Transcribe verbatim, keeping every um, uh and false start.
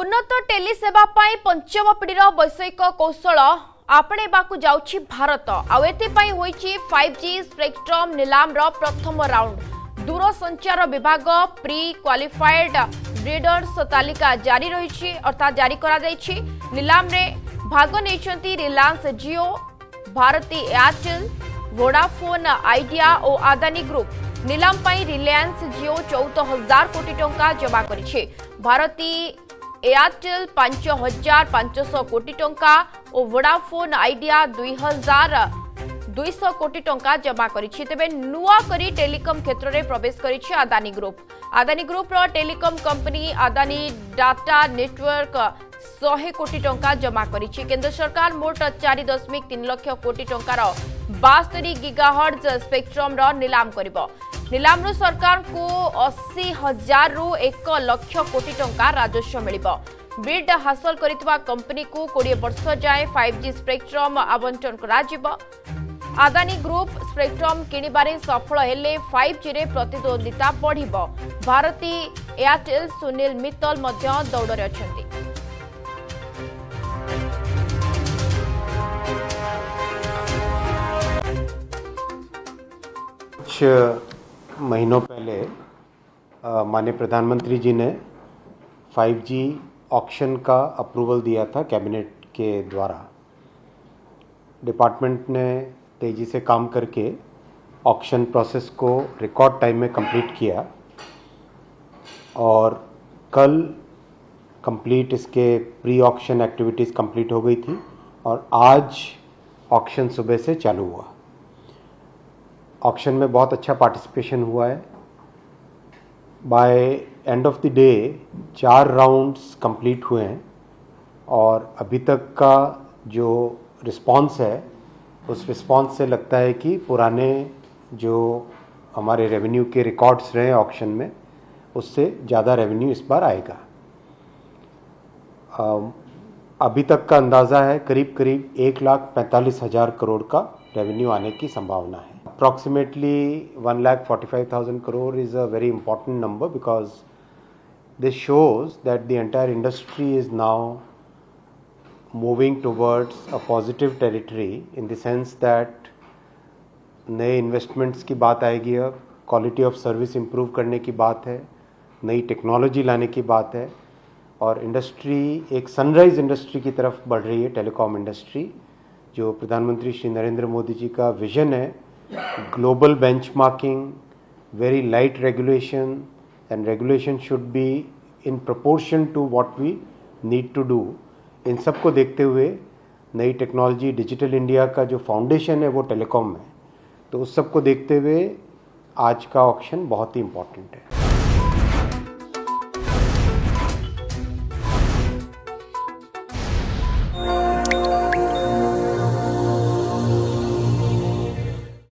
उन्नत टेलीसेवा पंचम पीढ़ीर वैषयिक कौशल आपणेबाकू जाउछि भारत आउ एथिपाई होईछि फाइव जी स्पेक्ट्रम निलामर प्रथम राउंड। दूरसंचार विभाग प्री क्वालिफाइड ब्रिडर्स तालिका जारी रही अर्थात जारी करा जाइछि। निलामरे भाग नेइछंती Reliance Jio, Bharti Airtel, Vodafone Idea और आदानी ग्रुप। निलाम पाई रिलायंस जियो चौदह हजार कोटी टंका जमा करिछे, भारती एयरटेल पांच हजार पांच सौ कोटी टंका और वोडाफोन आइडिया दुई हजार दुई सौ कोटी टंका जमा करिछे। तेबे नुआ करी टेलिकम क्षेत्र में प्रवेश करिछे आदानी ग्रुप। आदानी ग्रुप रो telecom company Adani data network सौ कोटी टंका जमा करिछे। केंद्र सरकार मोट चार दशमिक तीन लाख कोटी टंकार बास्तरी गीगाहर्ट्ज स्पेक्ट्रम रो निलाम करिबो। निलाम रो सरकार को अस्सी हजार रु एक लाख कोटी टंका राजस्व मिलिबो। बिड हासिल करितवा कंपनी को बीस वर्ष जाए फाइव जी स्पेक्ट्रम आवंटन करा जिबो। आदानी ग्रुप स्पेक्ट्रम किणिबारे सफल हेले फाइव जी रे प्रतिद्वंदिता बढ़िबो। भारती एयरटेल सुनील मित्तल मध्य दौड़रे अछंती। कुछ महीनों पहले माननीय प्रधानमंत्री जी ने फाइव जी ऑक्शन का अप्रूवल दिया था कैबिनेट के द्वारा। डिपार्टमेंट ने तेज़ी से काम करके ऑक्शन प्रोसेस को रिकॉर्ड टाइम में कंप्लीट किया और कल कंप्लीट इसके प्री ऑक्शन एक्टिविटीज़ कंप्लीट हो गई थी और आज ऑक्शन सुबह से चालू हुआ। ऑक्शन में बहुत अच्छा पार्टिसिपेशन हुआ है। By end of the day चार राउंड्स कंप्लीट हुए हैं और अभी तक का जो रिस्पांस है उस रिस्पांस से लगता है कि पुराने जो हमारे रेवेन्यू के रिकॉर्ड्स रहे ऑक्शन में उससे ज़्यादा रेवेन्यू इस बार आएगा। अभी तक का अंदाज़ा है करीब करीब एक लाख पैंतालीस हज़ार करोड़ का रेवेन्यू आने की संभावना है। Approximately one lakh forty-five thousand crore is a very important number because this shows that the entire industry is now moving towards a positive territory in the sense that नए investments की बात आएगी, अब quality of service improve करने की बात है, नई technology लाने की बात है और industry एक sunrise industry की तरफ बढ़ रही है। telecom industry जो प्रधानमंत्री श्री नरेंद्र मोदी जी का विजन है global benchmarking, very light regulation and regulation should be in proportion to what we need to do. इन सब को देखते हुए नई टेक्नोलॉजी डिजिटल इंडिया का जो फाउंडेशन है वो टेलीकॉम है, तो उस सब को देखते हुए आज का ऑक्शन बहुत ही इम्पोर्टेंट है।